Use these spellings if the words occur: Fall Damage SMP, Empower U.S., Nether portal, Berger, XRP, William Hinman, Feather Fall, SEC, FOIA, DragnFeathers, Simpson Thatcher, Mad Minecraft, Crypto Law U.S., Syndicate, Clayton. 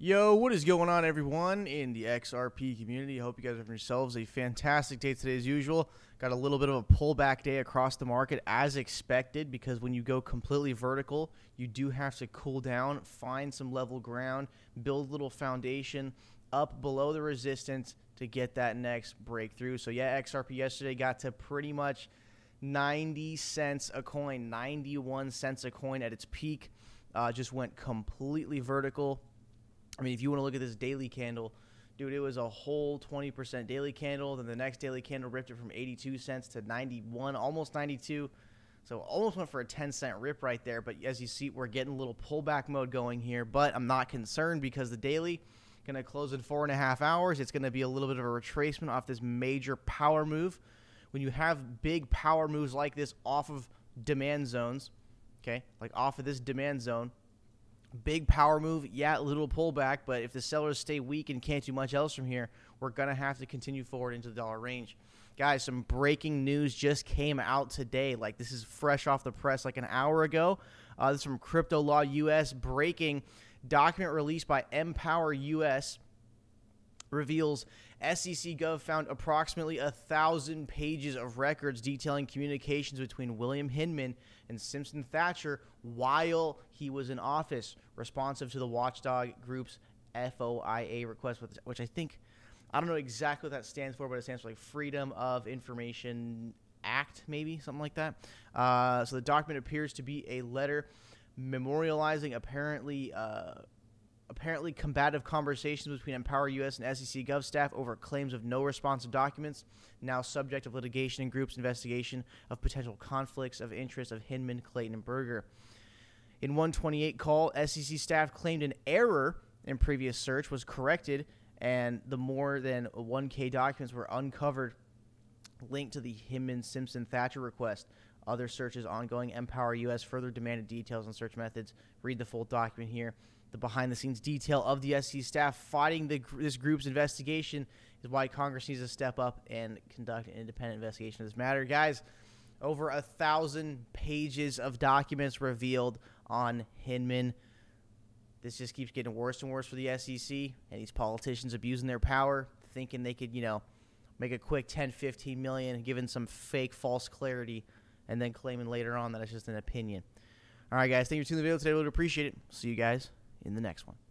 Yo, what is going on, everyone in the XRP community? I hope you guys are having yourselves a fantastic day today as usual. Got a little bit of a pullback day across the market as expected, because when you go completely vertical, you do have to cool down, find some level ground, build a little foundation up below the resistance to get that next breakthrough. So yeah, XRP yesterday got to pretty much 90 cents a coin, 91 cents a coin at its peak. Just went completely vertical. I mean, if you want to look at this daily candle, dude, it was a whole 20% daily candle. Then the next daily candle ripped it from 82 cents to 91, almost 92. So almost went for a 10-cent rip right there. But as you see, we're getting a little pullback mode going here. But I'm not concerned because the daily going to close in 4.5 hours. It's going to be a little bit of a retracement off this major power move. When you have big power moves like this off of demand zones, okay, like off of this demand zone, big power move, yeah, little pullback, but if the sellers stay weak and can't do much else from here, we're going to have to continue forward into the dollar range. Guys, some breaking news just came out today. Like, this is fresh off the press like an hour ago. This is from Crypto Law U.S. Breaking document released by Empower U.S. reveals SEC Gov found approximately 1,000 pages of records detailing communications between William Hinman and Simpson Thatcher while he was in office, responsive to the watchdog group's FOIA request, which I think, I don't know exactly what that stands for, but it stands for like Freedom of Information Act, maybe, something like that. So the document appears to be a letter memorializing apparently combative conversations between Empower U.S. and SEC Gov staff over claims of no responsive documents, now subject of litigation and group's investigation of potential conflicts of interest of Hinman, Clayton, and Berger. In 128 call, SEC staff claimed an error in previous search was corrected, and the more than 1K documents were uncovered linked to the Hinman-Simpson-Thatcher request. Other searches ongoing, Empower U.S. further demanded details on search methods. Read the full document here. The behind-the-scenes detail of the SEC staff fighting this group's investigation is why Congress needs to step up and conduct an independent investigation of this matter. Guys, over 1,000 pages of documents revealed on Hinman. This just keeps getting worse and worse for the SEC, and these politicians abusing their power, thinking they could, you know, make a quick 10, 15 million, giving some fake, false clarity, and then claiming later on that it's just an opinion. All right, guys, thank you for tuning in the video today. I really appreciate it. See you guys in the next one.